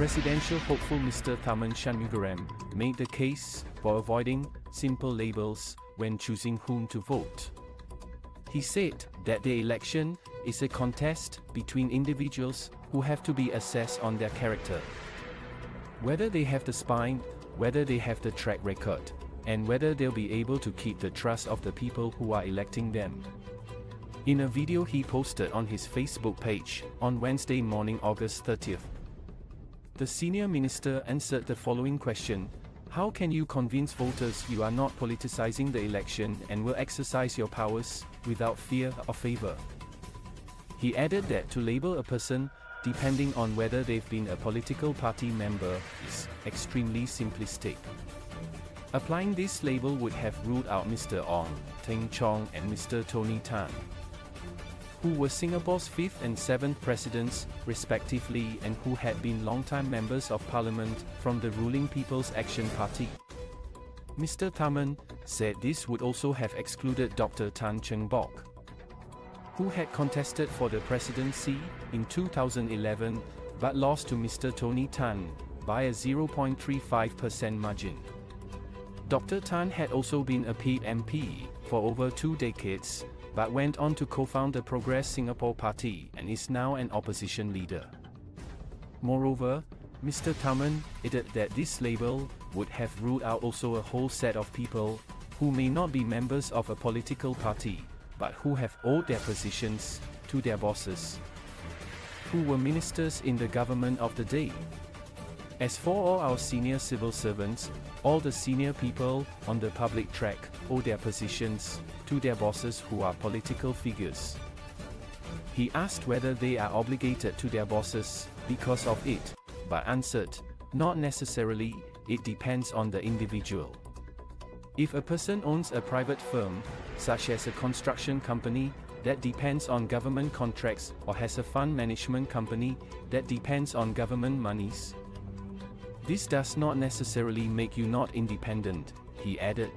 Presidential hopeful Mr. Tharman Shanmugaratnam made the case for avoiding simple labels when choosing whom to vote. He said that the election is a contest between individuals who have to be assessed on their character. Whether they have the spine, whether they have the track record, and whether they'll be able to keep the trust of the people who are electing them. In a video he posted on his Facebook page on Wednesday morning, August 30th, the senior minister answered the following question: how can you convince voters you are not politicizing the election and will exercise your powers without fear or favor? He added that to label a person, depending on whether they've been a political party member, is extremely simplistic. Applying this label would have ruled out Mr. Ong Teng Cheong and Mr. Tony Tan, who were Singapore's 5th and 7th presidents, respectively, and who had been long-time members of parliament from the ruling People's Action Party. Mr. Tharman said this would also have excluded Dr. Tan Cheng Bock, who had contested for the presidency in 2011 but lost to Mr. Tony Tan by a 0.35% margin. Dr. Tan had also been a PMP for over 2 decades, but went on to co-found the Progress Singapore Party and is now an opposition leader. Moreover, Mr. Tharman added that this label would have ruled out also a whole set of people who may not be members of a political party, but who have owed their positions to their bosses, who were ministers in the government of the day. As for all our senior civil servants, all the senior people on the public track owe their positions to their bosses who are political figures. He asked whether they are obligated to their bosses because of it, but answered, not necessarily, it depends on the individual. If a person owns a private firm, such as a construction company, that depends on government contracts, or has a fund management company, that depends on government monies, this does not necessarily make you not independent, he added.